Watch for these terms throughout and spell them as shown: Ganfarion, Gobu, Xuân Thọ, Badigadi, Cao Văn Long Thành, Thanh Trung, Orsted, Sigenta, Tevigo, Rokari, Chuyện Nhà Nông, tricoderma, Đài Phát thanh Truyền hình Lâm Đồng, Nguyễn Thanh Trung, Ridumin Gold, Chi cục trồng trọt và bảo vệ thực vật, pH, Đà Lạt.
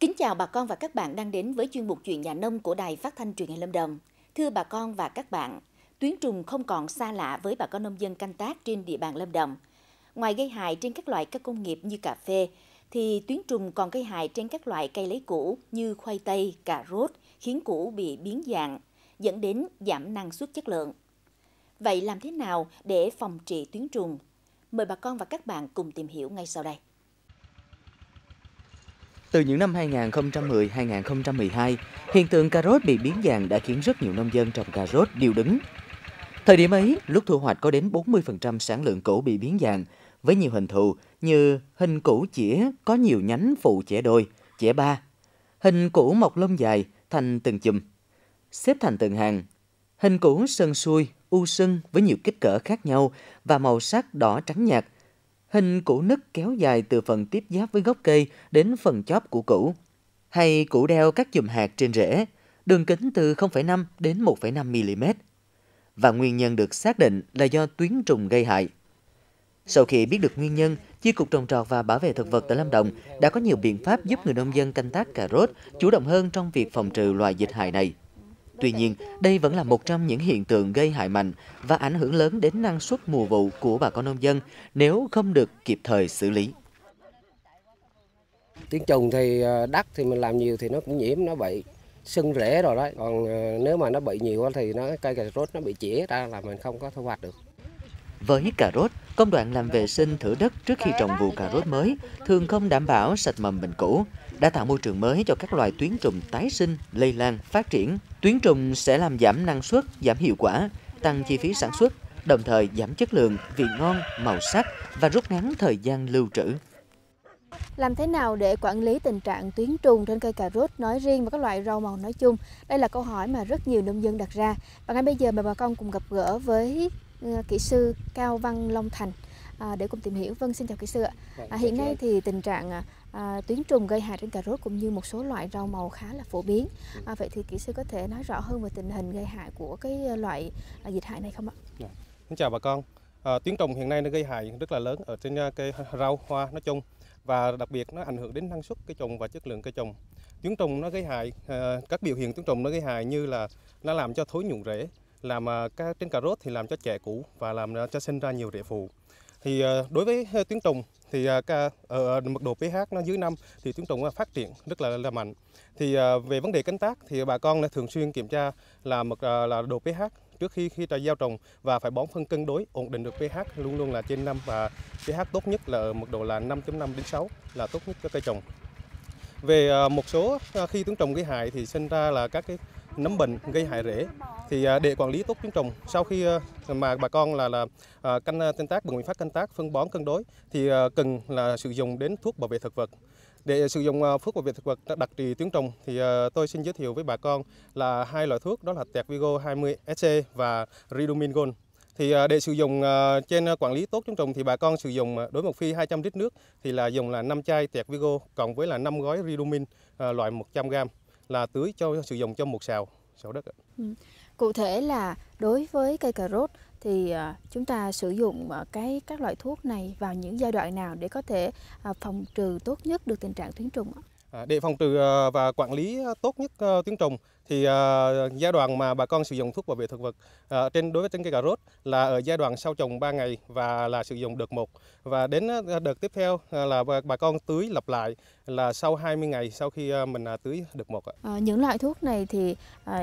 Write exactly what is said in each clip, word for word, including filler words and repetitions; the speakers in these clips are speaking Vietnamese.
Kính chào bà con và các bạn đang đến với chuyên mục Chuyện Nhà Nông của Đài Phát thanh Truyền hình Lâm Đồng. Thưa bà con và các bạn, tuyến trùng không còn xa lạ với bà con nông dân canh tác trên địa bàn Lâm Đồng. Ngoài gây hại trên các loại cây công nghiệp như cà phê, thì tuyến trùng còn gây hại trên các loại cây lấy củ như khoai tây, cà rốt, khiến củ bị biến dạng, dẫn đến giảm năng suất chất lượng. Vậy làm thế nào để phòng trị tuyến trùng? Mời bà con và các bạn cùng tìm hiểu ngay sau đây. Từ những năm hai nghìn không trăm mười đến hai nghìn không trăm mười hai, hiện tượng cà rốt bị biến dạng đã khiến rất nhiều nông dân trồng cà rốt điêu đứng. Thời điểm ấy, lúc thu hoạch có đến bốn mươi phần trăm sản lượng củ bị biến dạng, với nhiều hình thù như hình củ chĩa có nhiều nhánh phụ chẻ đôi, chẻ ba, hình củ mọc lông dài thành từng chùm, xếp thành từng hàng, hình củ sần xuôi, u sưng với nhiều kích cỡ khác nhau và màu sắc đỏ trắng nhạt, hình củ nứt kéo dài từ phần tiếp giáp với gốc cây đến phần chóp của củ, hay củ đeo các chùm hạt trên rễ, đường kính từ không phẩy năm đến một phẩy năm mi-li-mét. Và nguyên nhân được xác định là do tuyến trùng gây hại. Sau khi biết được nguyên nhân, Chi cục trồng trọt và bảo vệ thực vật tại Lâm Đồng đã có nhiều biện pháp giúp người nông dân canh tác cà rốt chủ động hơn trong việc phòng trừ loại dịch hại này. Tuy nhiên, đây vẫn là một trong những hiện tượng gây hại mạnh và ảnh hưởng lớn đến năng suất mùa vụ của bà con nông dân nếu không được kịp thời xử lý. Tuyến trùng thì đất thì mình làm nhiều thì nó cũng nhiễm, nó bị sưng rễ rồi đấy. Còn nếu mà nó bị nhiều thì nó cây cà rốt nó bị chĩa ra là mình không có thu hoạch được. Với cà rốt, công đoạn làm vệ sinh thửa đất trước khi trồng vụ cà rốt mới thường không đảm bảo sạch mầm bệnh cũ, đã tạo môi trường mới cho các loài tuyến trùng tái sinh, lây lan, phát triển. Tuyến trùng sẽ làm giảm năng suất, giảm hiệu quả, tăng chi phí sản xuất, đồng thời giảm chất lượng, vị ngon, màu sắc và rút ngắn thời gian lưu trữ. Làm thế nào để quản lý tình trạng tuyến trùng trên cây cà rốt nói riêng và các loại rau màu nói chung? Đây là câu hỏi mà rất nhiều nông dân đặt ra. Và ngay bây giờ mời bà con cùng gặp gỡ với kỹ sư Cao Văn Long Thành à, để cùng tìm hiểu. Vâng, xin chào kỹ sư ạ. À, hiện nay thì tình trạng à, tuyến trùng gây hại trên cà rốt cũng như một số loại rau màu khá là phổ biến. À, vậy thì kỹ sư có thể nói rõ hơn về tình hình gây hại của cái loại à, dịch hại này không ạ? Xin chào bà con. À, tuyến trùng hiện nay nó gây hại rất là lớn ở trên cây rau hoa nói chung và đặc biệt nó ảnh hưởng đến năng suất cây trồng và chất lượng cây trồng. Tuyến trùng nó gây hại à, các biểu hiện tuyến trùng nó gây hại như là nó làm cho thối nhụn rễ, làm các trên cà rốt thì làm cho chẻ củ và làm cho sinh ra nhiều rễ phụ. Thì đối với tuyến trùng thì ở mật độ pH nó dưới năm thì tuyến trùng phát triển rất là, là mạnh. Thì về vấn đề canh tác thì bà con thường xuyên kiểm tra là mật là độ pH trước khi khi gieo trồng và phải bón phân cân đối ổn định được pH luôn luôn là trên năm và pH tốt nhất là ở mật độ là năm phẩy năm đến sáu là tốt nhất cho cây trồng. Về một số khi tuyến trùng gây hại thì sinh ra là các cái nấm bệnh gây hại rễ. Thì để quản lý tốt tuyến trùng, sau khi mà bà con là là canh canh tác bằng biện pháp canh tác phân bón cân đối thì cần là sử dụng đến thuốc bảo vệ thực vật. Để sử dụng thuốc bảo vệ thực vật đặc trị tuyến trùng thì tôi xin giới thiệu với bà con là hai loại thuốc, đó là Tevigo hai mươi S C và Ridumin Gold. Thì để sử dụng trên quản lý tốt tuyến trùng thì bà con sử dụng đối một phi hai trăm lít nước thì là dùng là năm chai Tevigo cộng với là năm gói Ridumin loại một trăm gam là tưới cho sử dụng cho một sào sào đất. Ừ. Cụ thể là đối với cây cà rốt thì chúng ta sử dụng cái các loại thuốc này vào những giai đoạn nào để có thể phòng trừ tốt nhất được tình trạng tuyến trùng? Để phòng trừ và quản lý tốt nhất tuyến trùng thì giai đoạn mà bà con sử dụng thuốc bảo vệ thực vật trên đối với trên cây cà rốt là ở giai đoạn sau trồng ba ngày và là sử dụng đợt một và đến đợt tiếp theo là bà con tưới lặp lại là sau hai mươi ngày sau khi mình tưới đợt một. À, những loại thuốc này thì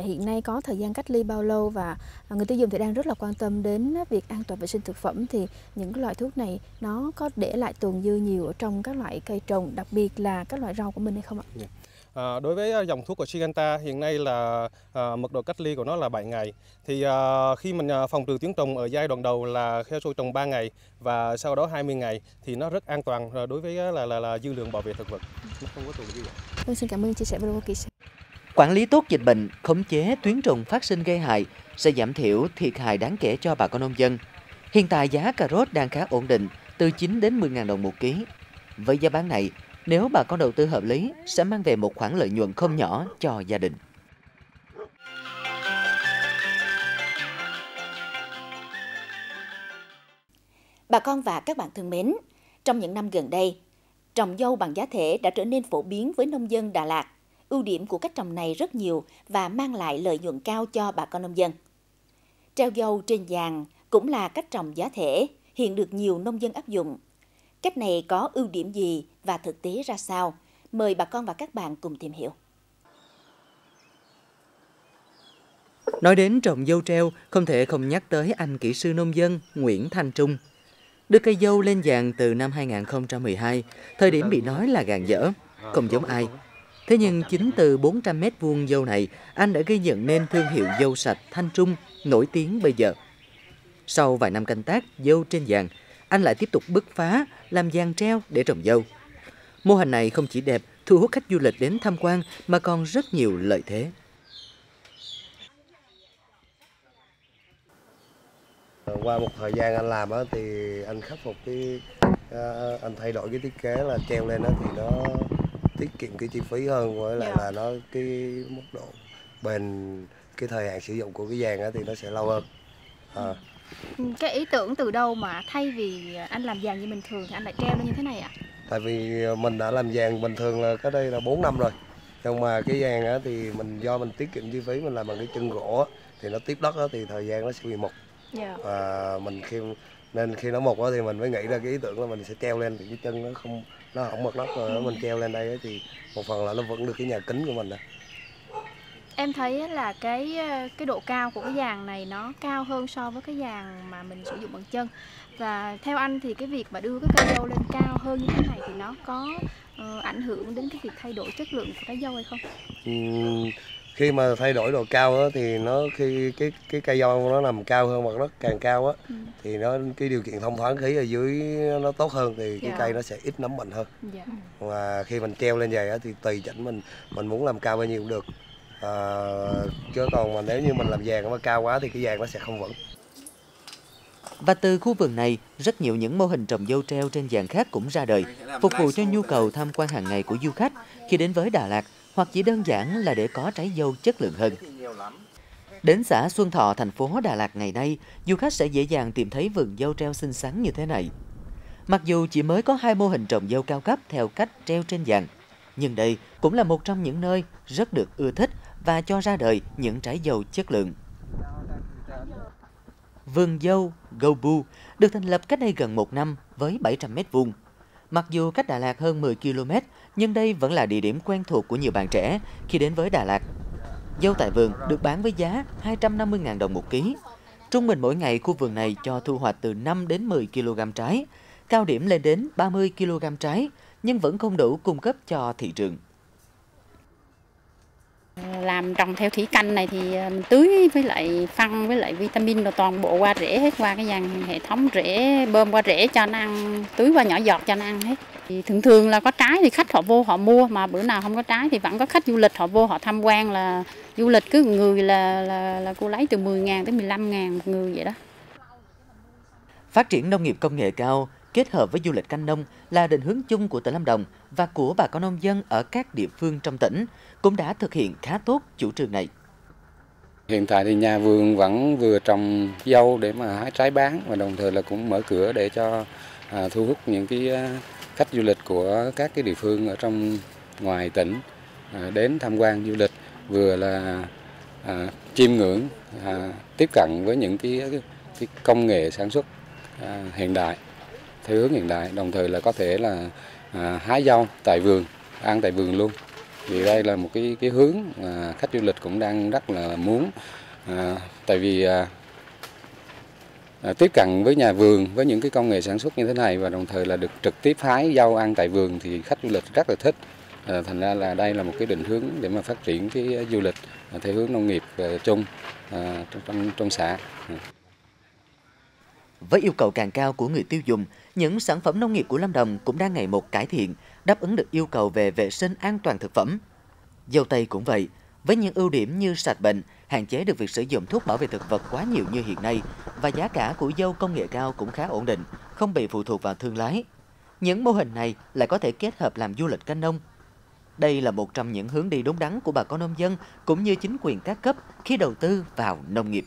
hiện nay có thời gian cách ly bao lâu và người tiêu dùng thì đang rất là quan tâm đến việc an toàn vệ sinh thực phẩm, thì những loại thuốc này nó có để lại tồn dư nhiều ở trong các loại cây trồng, đặc biệt là các loại rau của mình hay không ạ? Yeah. À, đối với dòng thuốc của Sigenta hiện nay là à, mật độ cách ly của nó là bảy ngày. Thì à, khi mình phòng trừ tuyến trùng ở giai đoạn đầu là theo sôi trồng ba ngày và sau đó hai mươi ngày thì nó rất an toàn đối với là là, là, là dư lượng bảo vệ thực vật. Nó không có tồn dư. Vâng, xin cảm ơn chia sẻ với cô kỹ sư. Quản lý tốt dịch bệnh, khống chế tuyến trùng phát sinh gây hại sẽ giảm thiểu thiệt hại đáng kể cho bà con nông dân. Hiện tại giá cà rốt đang khá ổn định, từ chín đến mười nghìn đồng một ký. Với giá bán này, nếu bà con đầu tư hợp lý, sẽ mang về một khoản lợi nhuận không nhỏ cho gia đình. Bà con và các bạn thân mến, trong những năm gần đây, Trồng dâu bằng giá thể đã trở nên phổ biến với nông dân Đà Lạt. Ưu điểm của cách trồng này rất nhiều và mang lại lợi nhuận cao cho bà con nông dân. Treo dâu trên giàn cũng là cách trồng giá thể, hiện được nhiều nông dân áp dụng. Cách này có ưu điểm gì và thực tế ra sao? Mời bà con và các bạn cùng tìm hiểu. Nói đến trồng dâu treo, không thể không nhắc tới anh kỹ sư nông dân Nguyễn Thanh Trung. Đưa cây dâu lên giàn từ năm hai nghìn không trăm mười hai, thời điểm bị nói là gàn dở, không giống ai. Thế nhưng chính từ bốn trăm mét vuông dâu này, anh đã gây dựng nên thương hiệu dâu sạch Thanh Trung nổi tiếng bây giờ. Sau vài năm canh tác dâu trên giàn, anh lại tiếp tục bứt phá làm giàn treo để trồng dâu. Mô hình này không chỉ đẹp, thu hút khách du lịch đến tham quan mà còn rất nhiều lợi thế. Qua một thời gian anh làm thì anh khắc phục cái anh thay đổi cái thiết kế là treo lên đó thì nó tiết kiệm cái chi phí hơn, với lại là nó cái mức độ bền, cái thời hạn sử dụng của cái giàn thì nó sẽ lâu hơn. À. Cái ý tưởng từ đâu mà thay vì anh làm giàn như bình thường thì anh lại treo lên như thế này ạ? À? Tại vì mình đã làm giàn bình thường là cái đây là bốn năm rồi, nhưng mà cái giàn thì mình do mình tiết kiệm chi phí, mình làm bằng cái chân gỗ thì nó tiếp đất thì thời gian nó sẽ bị mục. Yeah. Và mình khi nên khi nó mọc thì mình mới nghĩ ra cái ý tưởng là mình sẽ treo lên, thì cái chân nó không nó hỏng mật lắm rồi mình treo lên đây thì một phần là nó vẫn được cái nhà kính của mình. Đó. Em thấy là cái cái độ cao của cái giàn này nó cao hơn so với cái giàn mà mình sử dụng bằng chân, và theo anh thì cái việc mà đưa cái cây dâu lên cao hơn như thế này thì nó có uh, ảnh hưởng đến cái việc thay đổi chất lượng của cái dâu hay không? Uhm. Khi mà thay đổi độ cao đó, thì nó khi cái cái cây dâu nó nằm cao hơn, mặt đất càng cao á, ừ. thì nó cái điều kiện thông thoáng khí ở dưới nó tốt hơn thì yeah. cái cây nó sẽ ít nấm bệnh hơn. Yeah. Và khi mình treo lên vậy thì tùy chỉnh mình mình muốn làm cao bao nhiêu cũng được. À, chứ còn mà nếu như mình làm giàn nó cao quá thì cái giàn nó sẽ không vững. Và từ khu vườn này, rất nhiều những mô hình trồng dâu treo trên giàn khác cũng ra đời, phục vụ cho nhu cầu tham quan hàng ngày của du khách khi đến với Đà Lạt, hoặc chỉ đơn giản là để có trái dâu chất lượng hơn. Đến xã Xuân Thọ, thành phố Đà Lạt ngày nay, du khách sẽ dễ dàng tìm thấy vườn dâu treo xinh xắn như thế này. Mặc dù chỉ mới có hai mô hình trồng dâu cao cấp theo cách treo trên giàn, nhưng đây cũng là một trong những nơi rất được ưa thích và cho ra đời những trái dâu chất lượng. Vườn dâu Gobu được thành lập cách đây gần một năm với bảy trăm mét vuông. Mặc dù cách Đà Lạt hơn mười ki lô mét, nhưng đây vẫn là địa điểm quen thuộc của nhiều bạn trẻ khi đến với Đà Lạt. Dâu tại vườn được bán với giá hai trăm năm mươi nghìn đồng một ký. Trung bình mỗi ngày khu vườn này cho thu hoạch từ năm đến mười ki lô gam trái, cao điểm lên đến ba mươi ki lô gam trái, nhưng vẫn không đủ cung cấp cho thị trường. Làm trồng theo thủy canh này thì mình tưới với lại phân với lại vitamin rồi toàn bộ qua rễ hết, qua cái dàn hệ thống rễ, bơm qua rễ cho nó ăn, tưới qua nhỏ giọt cho nó ăn hết. Thì thường thường là có trái thì khách họ vô họ mua, mà bữa nào không có trái thì vẫn có khách du lịch họ vô họ tham quan, là du lịch cứ người là là, là cô lấy từ mười nghìn tới mười lăm nghìn một người vậy đó. Phát triển nông nghiệp công nghệ cao kết hợp với du lịch canh nông là định hướng chung của tỉnh Lâm Đồng và của bà con nông dân ở các địa phương trong tỉnh cũng đã thực hiện khá tốt chủ trương này. Hiện tại thì nhà vườn vẫn vừa trồng dâu để mà hái trái bán, và đồng thời là cũng mở cửa để cho à, thu hút những cái khách du lịch của các cái địa phương ở trong ngoài tỉnh à, đến tham quan du lịch, vừa là à, chiêm ngưỡng, à, tiếp cận với những cái, cái, cái công nghệ sản xuất à, hiện đại. Theo hướng hiện đại, đồng thời là có thể là à, hái dâu tại vườn, ăn tại vườn luôn. Vì đây là một cái cái hướng mà khách du lịch cũng đang rất là muốn, à, tại vì à, à, tiếp cận với nhà vườn, với những cái công nghệ sản xuất như thế này và đồng thời là được trực tiếp hái dâu ăn tại vườn thì khách du lịch rất là thích. À, thành ra là đây là một cái định hướng để mà phát triển cái du lịch à, theo hướng nông nghiệp à, chung à, trong, trong, trong xã. Với yêu cầu càng cao của người tiêu dùng, những sản phẩm nông nghiệp của Lâm Đồng cũng đang ngày một cải thiện, đáp ứng được yêu cầu về vệ sinh an toàn thực phẩm. Dâu tây cũng vậy, với những ưu điểm như sạch bệnh, hạn chế được việc sử dụng thuốc bảo vệ thực vật quá nhiều như hiện nay, và giá cả của dâu công nghệ cao cũng khá ổn định, không bị phụ thuộc vào thương lái. Những mô hình này lại có thể kết hợp làm du lịch canh nông. Đây là một trong những hướng đi đúng đắn của bà con nông dân cũng như chính quyền các cấp khi đầu tư vào nông nghiệp.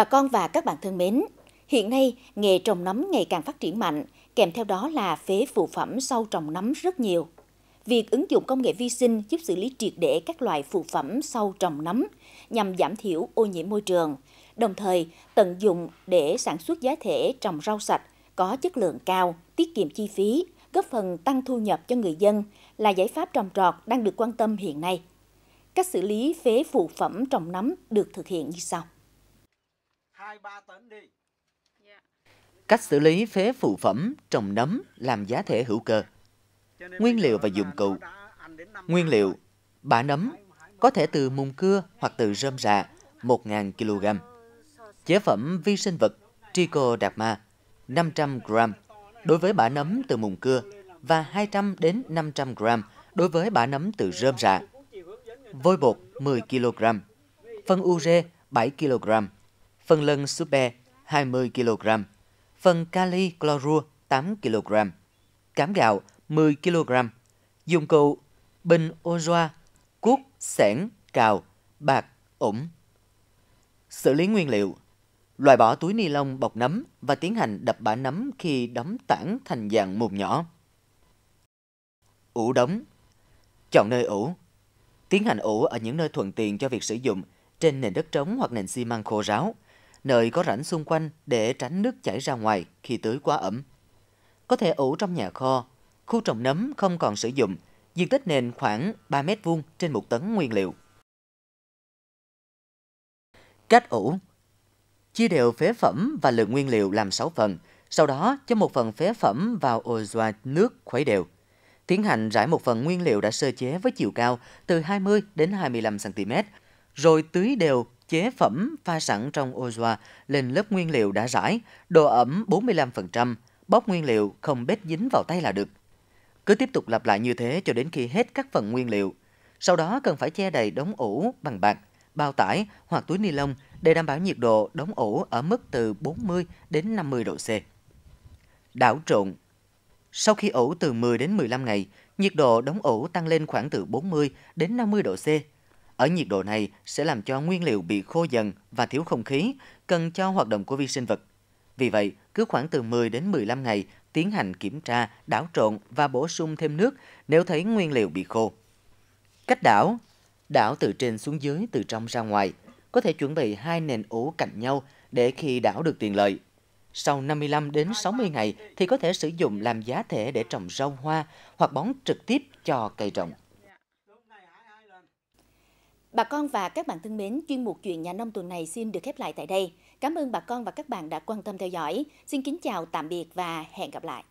Bà con và các bạn thân mến, hiện nay nghề trồng nấm ngày càng phát triển mạnh, kèm theo đó là phế phụ phẩm sau trồng nấm rất nhiều. Việc ứng dụng công nghệ vi sinh giúp xử lý triệt để các loại phụ phẩm sau trồng nấm nhằm giảm thiểu ô nhiễm môi trường, đồng thời tận dụng để sản xuất giá thể trồng rau sạch có chất lượng cao, tiết kiệm chi phí, góp phần tăng thu nhập cho người dân là giải pháp trồng trọt đang được quan tâm hiện nay. Cách xử lý phế phụ phẩm trồng nấm được thực hiện như sau. Cách xử lý phế phụ phẩm trồng nấm làm giá thể hữu cơ. Nguyên liệu và dụng cụ. Nguyên liệu, bã nấm, có thể từ mùn cưa hoặc từ rơm rạ một nghìn ki lô gam. Chế phẩm vi sinh vật tricoderma năm trăm gam đối với bã nấm từ mùn cưa và hai trăm đến năm trăm gam đối với bã nấm từ rơm rạ. Vôi bột mười ki lô gam, phân ure bảy ki lô gam, phân lân super hai mươi ki lô gam, phân kali clorua tám ki lô gam, cám gạo mười ki lô gam. Dụng cụ: bình ô doa, cuốc, xẻng, cào, bạc, ủng. Xử lý nguyên liệu: loại bỏ túi ni lông bọc nấm và tiến hành đập bã nấm khi đóng tảng thành dạng mụn nhỏ. Ủ đóng. Chọn nơi ủ. Tiến hành ủ ở những nơi thuận tiện cho việc sử dụng, trên nền đất trống hoặc nền xi măng khô ráo, nơi có rãnh xung quanh để tránh nước chảy ra ngoài khi tưới quá ẩm. Có thể ủ trong nhà kho, khu trồng nấm không còn sử dụng, diện tích nền khoảng ba mét vuông trên một tấn nguyên liệu. Cách ủ. Chia đều phế phẩm và lượng nguyên liệu làm sáu phần, sau đó cho một phần phế phẩm vào ô doa nước khuấy đều. Tiến hành rải một phần nguyên liệu đã sơ chế với chiều cao từ hai mươi đến hai mươi lăm xăng-ti-mét, rồi tưới đều chế phẩm pha sẵn trong ô doa lên lớp nguyên liệu đã rải, độ ẩm bốn mươi lăm phần trăm, bóc nguyên liệu không bết dính vào tay là được. Cứ tiếp tục lặp lại như thế cho đến khi hết các phần nguyên liệu. Sau đó cần phải che đầy đống ủ bằng bạt, bao tải hoặc túi ni lông để đảm bảo nhiệt độ đóng ủ ở mức từ bốn mươi đến năm mươi độ C. Đảo trộn. Sau khi ủ từ mười đến mười lăm ngày, nhiệt độ đóng ủ tăng lên khoảng từ bốn mươi đến năm mươi độ C. Ở nhiệt độ này sẽ làm cho nguyên liệu bị khô dần và thiếu không khí, cần cho hoạt động của vi sinh vật. Vì vậy, cứ khoảng từ mười đến mười lăm ngày, tiến hành kiểm tra, đảo trộn và bổ sung thêm nước nếu thấy nguyên liệu bị khô. Cách đảo. Đảo từ trên xuống dưới, từ trong ra ngoài. Có thể chuẩn bị hai nền ủ cạnh nhau để khi đảo được tiện lợi. Sau năm mươi lăm đến sáu mươi ngày thì có thể sử dụng làm giá thể để trồng rau hoa hoặc bón trực tiếp cho cây trồng. Bà con và các bạn thân mến, chuyên mục Chuyện Nhà Nông tuần này xin được khép lại tại đây. Cảm ơn bà con và các bạn đã quan tâm theo dõi. Xin kính chào, tạm biệt và hẹn gặp lại.